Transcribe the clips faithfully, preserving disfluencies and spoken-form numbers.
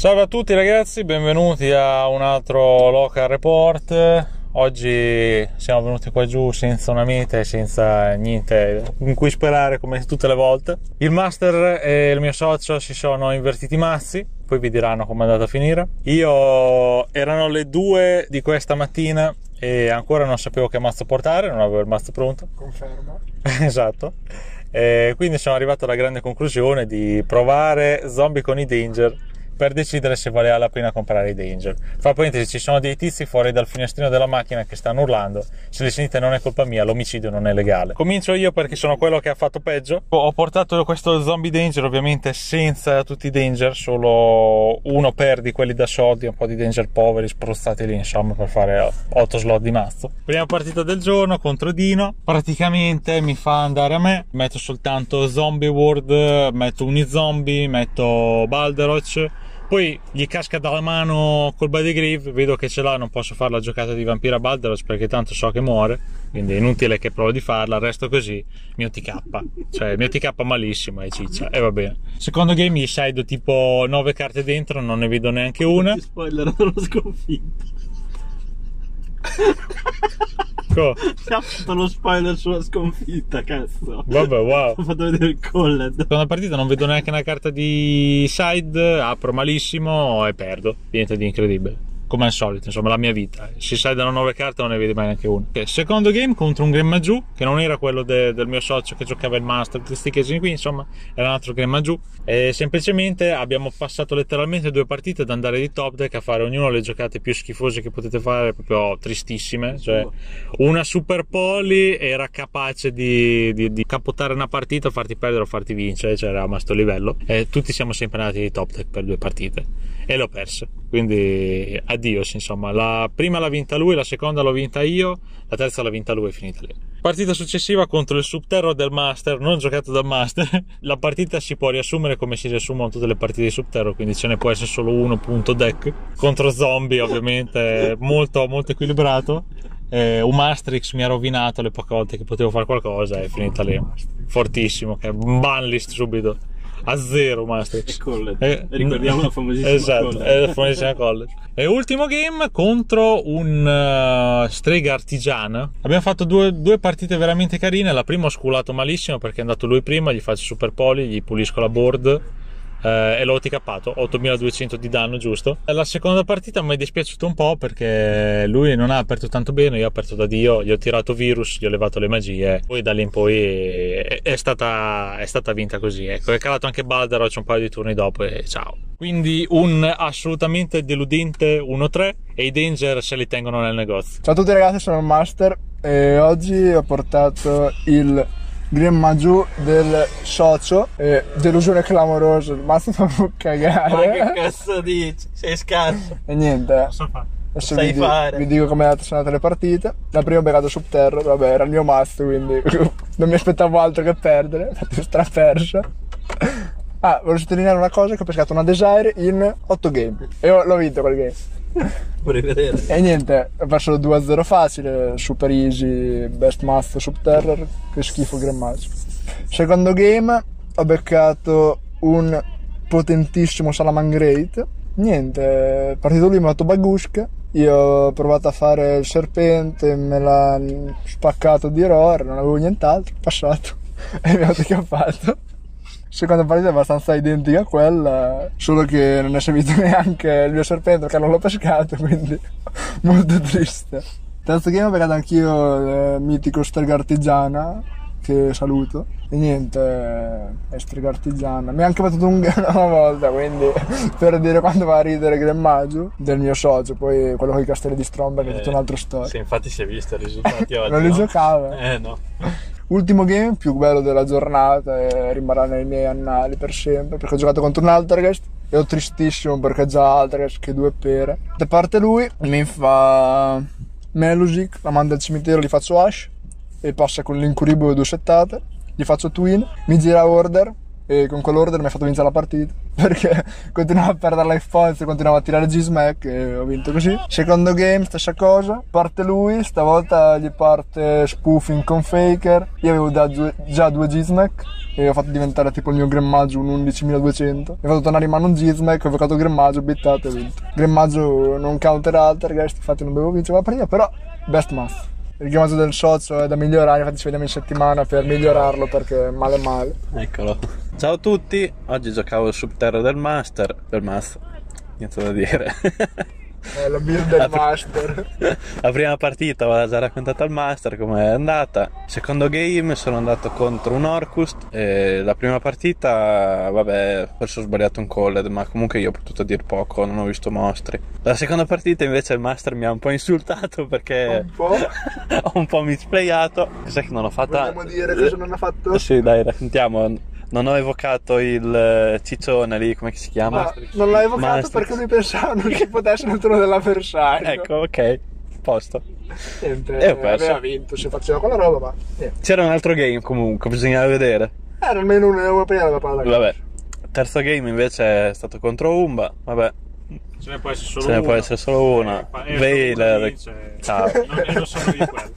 Salve a tutti ragazzi, benvenuti a un altro local report. Oggi siamo venuti qua giù senza una meta e senza niente in cui sperare, come tutte le volte. Il master e il mio socio si sono invertiti mazzi, poi vi diranno come è andata a finire. Io erano le due di questa mattina e ancora non sapevo che mazzo portare, non avevo il mazzo pronto. Confermo. Esatto. E quindi sono arrivato alla grande conclusione di provare zombie con i danger per decidere se valeva la pena comprare i danger. Fra parentesi, ci sono dei tizi fuori dal finestrino della macchina che stanno urlando, se li sentite non è colpa mia, l'omicidio non è legale. Comincio io perché sono quello che ha fatto peggio. Ho portato questo zombie danger, ovviamente senza tutti i danger, solo uno per di quelli da soldi, un po' di danger poveri spruzzati lì insomma per fare otto slot di mazzo. Prima partita del giorno contro Dino, praticamente mi fa andare a me, metto soltanto zombie world, metto unizombie, metto Baldaroch. Poi gli casca dalla mano col body grave, vedo che ce l'ha, non posso fare la giocata di vampira Baldaroch perché tanto so che muore, quindi è inutile che provo di farla, resto così, mio T K, cioè mio T K malissimo e ciccia, e va bene. Secondo game gli side tipo nove carte dentro, non ne vedo neanche una. Ti spoilerano lo sconfitto. Co? Ti ha fatto lo spoiler sulla sconfitta, cazzo. Vabbè, wow. Ho fatto vedere il Collet. Seconda partita non vedo neanche una carta di side, apro malissimo e perdo. Niente di incredibile. Come al solito, insomma, la mia vita. Si sideano nove carte, non ne vedi mai neanche una. Okay, secondo game contro un Gremmaggiù, che non era quello de, del mio socio che giocava il master, questi casini qui, insomma, era un altro Gremmaggiù. E semplicemente abbiamo passato letteralmente due partite ad andare di top deck a fare ognuno le giocate più schifose che potete fare, proprio tristissime. Cioè, una Super Poly era capace di, di, di capotare una partita, farti perdere o farti vincere, cioè era a questo livello. E tutti siamo sempre andati di top deck per due partite. E l'ho persa. Quindi addio, insomma, la prima l'ha vinta lui, la seconda l'ho vinta io, la terza l'ha vinta lui, è finita lì. Partita successiva contro il Subterror del master, non giocato dal master. La partita si può riassumere come si riassumono tutte le partite di Subterror, quindi ce ne può essere solo uno punto deck. Contro zombie ovviamente molto, molto equilibrato. Eh, un Maastrix mi ha rovinato le poche volte che potevo fare qualcosa, è finita lì. Fortissimo, che banlist subito. A zero Maastrix. Eh, ricordiamo la famosissima, esatto, è la famosissima Collet. E ultimo game contro un uh, Strega Artigiana. Abbiamo fatto due, due partite veramente carine. La prima ho sculato malissimo perché è andato lui prima, gli faccio super poly, gli pulisco la board. Eh, e l'ho T K-ato, ottomiladuecento di danno, giusto? La seconda partita mi è dispiaciuto un po' perché lui non ha aperto tanto bene, io ho aperto da Dio, gli ho tirato virus, gli ho levato le magie, poi da lì in poi è stata, è stata vinta così, ecco. È calato anche Baldaroch un paio di turni dopo e ciao. Quindi un assolutamente deludente uno tre e i danger se li tengono nel negozio. Ciao a tutti ragazzi, sono il master e oggi ho portato il Gremmaggiù del socio, eh, delusione clamorosa, il mazzo fa un cagare. Ma che cazzo dici? Sei scarso. E niente, non so fare. Adesso vi, di vi dico come sono andate le partite. La prima ho beccato Subterror, vabbè, era il mio mazzo, quindi non mi aspettavo altro che perdere, infatti straperso. Ah, volevo sottolineare una cosa, che ho pescato una Desire in otto game e l'ho vinto quel game. E niente, ho perso due a zero facile, super easy, best master Subterror, che schifo Gremmaggiù. Secondo game ho beccato un potentissimo Salamangreat. Niente, partito lui mi ha fatto Bagushka, io ho provato a fare il serpente, me l'ha spaccato di errore, non avevo nient'altro, passato e mi ha autocappato. Seconda partita è abbastanza identica a quella, solo che non è servito neanche il mio serpente perché non l'ho pescato, quindi molto triste. Terzo game ho beccato anch'io il mitico Strega Artigiana, che saluto, e niente, è Strega Artigiana. Mi ha anche battuto un una volta, quindi per dire quanto va a ridere Gremmaggiù del mio socio, poi quello con i castelli di Stromberg eh, è tutta un'altra storia. Sì, infatti si è visto i risultati oggi. Non li no? giocava. Eh no. Ultimo game più bello della giornata e rimarrà nei miei annali per sempre, perché ho giocato contro un Altergeist e ho tristissimo perché già Altergeist che due pere. Da parte lui mi fa Melusic, la manda al cimitero, gli faccio Ash e passa con l'incuribile due settate, gli faccio Twin, mi gira Order, e con quell'order mi ha fatto vincere la partita, perché continuavo a perdere life points, continuavo a tirare G-Smack e ho vinto così. Secondo game stessa cosa, parte lui, stavolta gli parte Spoofing con Faker, io avevo da due, già due G-Smack e ho fatto diventare tipo il mio Gremmaggiù un undicimiladuecento, mi ho fatto tornare in mano un G-Smack, ho giocato Gremmaggiù, bittato e ho vinto. Gremmaggiù non counter Altergeist, infatti non dovevo vincere la partita, però best math. Il game del socio è da migliorare, infatti ci vediamo in settimana per migliorarlo, perché male male. Eccolo. Ciao a tutti, oggi giocavo Subterror del Master. Del Master, niente da dire. Eh, la build del la Master. La prima partita l'aveva già raccontata al Master come è andata. Secondo game sono andato contro un Orcust e la prima partita, vabbè, forse ho sbagliato un Collet, ma comunque io ho potuto dir poco, non ho visto mostri. La seconda partita invece il Master mi ha un po' insultato perché un po'? Ho un po' misplayato. Sai che non ho fatto? Vogliamo dire cosa non ha fatto? Sì, dai, raccontiamo. Non ho evocato il ciccione lì, come si chiama? No, non l'ho evocato Maastrix, perché lui pensava non ci potesse nel turno dell'avversario. Ecco, ok, posto. Niente, e ho perso. Aveva vinto, si faceva quella roba, ma... Niente. C'era un altro game comunque, bisognava vedere. Era almeno un euro prima da parlare. Vabbè, terzo game invece è stato contro Umba, vabbè. Ce ne può essere solo una. Ce ne può essere solo una. Veiler. Ciao. Non ero solo di quello.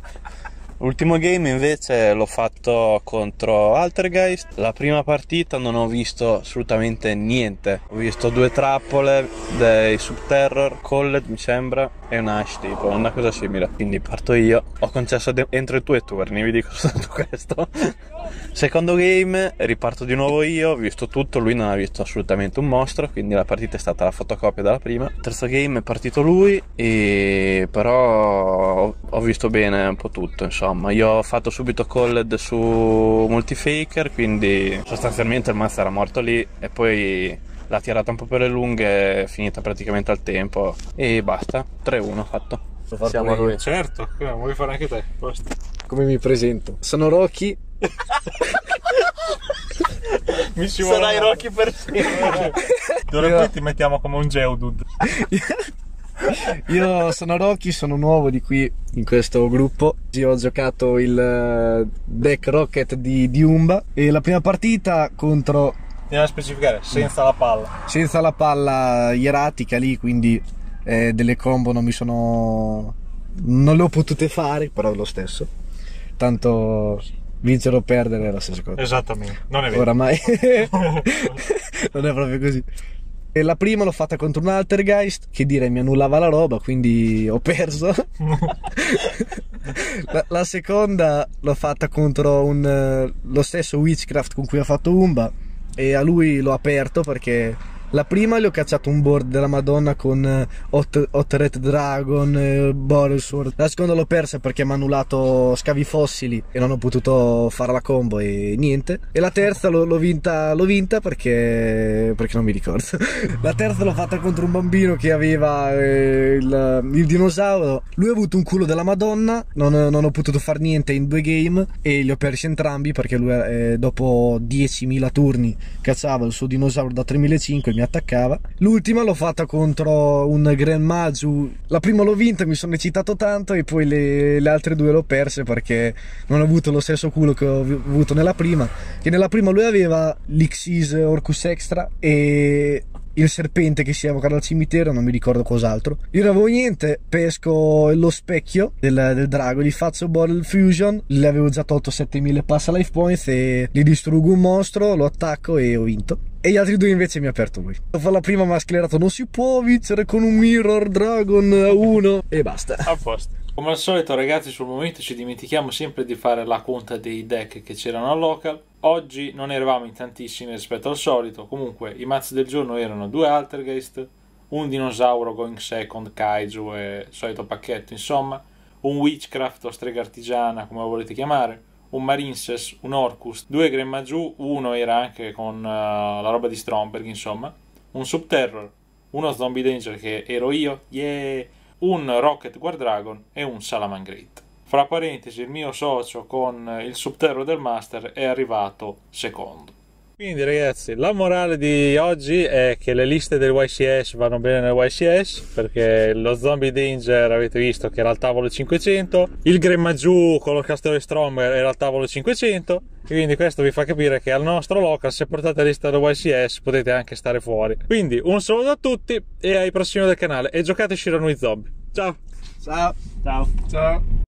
L'ultimo game invece l'ho fatto contro Altergeist. La prima partita non ho visto assolutamente niente. Ho visto due trappole dei Subterror, Collet mi sembra, e un Ash tipo, una cosa simile. Quindi parto io. Ho concesso entro i tuoi turni, vi dico soltanto questo. Secondo game riparto di nuovo io, ho visto tutto, lui non ha visto assolutamente un mostro, quindi la partita è stata la fotocopia della prima. Terzo game è partito lui e però ho visto bene un po' tutto, insomma. Io ho fatto subito Collet su Multifaker, quindi sostanzialmente il mazzo era morto lì e poi l'ha tirata un po' per le lunghe, è finita praticamente al tempo e basta, tre uno fatto. Siamo lui. Certo, vuoi fare anche te? Posto. Come mi presento? Sono Rocky. Mi sarai Rocky per sempre. D'ora in poi ti mettiamo come un Geodude. Io sono Rocky, sono nuovo di qui in questo gruppo. Io ho giocato il deck Rocket di, di Umba e la prima partita contro... Andiamo a specificare, senza la palla. Senza la palla ieratica lì, quindi eh, delle combo non mi sono... non le ho potute fare, però lo stesso. Tanto vincere o perdere è la stessa cosa. Esattamente, non è vero. Oramai non è proprio così. E la prima l'ho fatta contro un Altergeist che dire mi annullava la roba, quindi ho perso. la, la seconda l'ho fatta contro un, lo stesso Witchcraft con cui ho fatto Umba e a lui l'ho aperto perché la prima gli ho cacciato un board della Madonna con Hot, Hot Red Dragon Borrelsword, la seconda l'ho persa perché mi ha annullato Scavi Fossili e non ho potuto fare la combo e niente, e la terza l'ho vinta, l'ho vinta perché perché non mi ricordo. La terza l'ho fatta contro un bambino che aveva eh, il, il dinosauro, lui ha avuto un culo della Madonna, non, non ho potuto fare niente in due game e li ho persi entrambi perché lui eh, dopo diecimila turni cacciava il suo dinosauro da tremilacinquecento, attaccava. L'ultima l'ho fatta contro un Gren Maju, la prima l'ho vinta, mi sono eccitato tanto e poi le, le altre due l'ho perse perché non ho avuto lo stesso culo che ho avuto nella prima, che nella prima lui aveva l'Xis Orcus Extra e il serpente che si evoca dal cimitero, non mi ricordo cos'altro. Io non avevo niente, pesco lo specchio del, del drago, gli faccio Bottle Fusion, le avevo già tolto settemila passa life points e gli distruggo un mostro, lo attacco e ho vinto. E gli altri due invece mi ha aperto lui. Dopo la prima mi ha sclerato non si può vincere con un Mirror Dragon uno e basta. A posto. Come al solito ragazzi, sul momento ci dimentichiamo sempre di fare la conta dei deck che c'erano al local. Oggi non eravamo in tantissimi rispetto al solito. Comunque i mazzi del giorno erano due Altergeist, un dinosauro going second, Kaiju e solito pacchetto insomma, un Witchcraft o Strega Artigiana come lo volete chiamare, un Marinses, un Orcust, due Gremmaggiù, uno era anche con uh, la roba di Stromberg insomma, un Subterror, uno Zombie Danger che ero io, yeah! Un Rocket Guardragon e un Salamangreat. Fra parentesi il mio socio con il Subterror del Master è arrivato secondo. Quindi ragazzi, la morale di oggi è che le liste del Y C S vanno bene nel Y C S, perché lo Zombie Danger avete visto che era al tavolo cinquecento, il Gremmaggiù con l'Orcust e Stromberg era al tavolo cinquecento, e quindi questo vi fa capire che al nostro local, se portate la lista del Y C S, potete anche stare fuori. Quindi un saluto a tutti e ai prossimi del canale, e giocate Shiranui Zombie. Ciao! Ciao! Ciao! Ciao!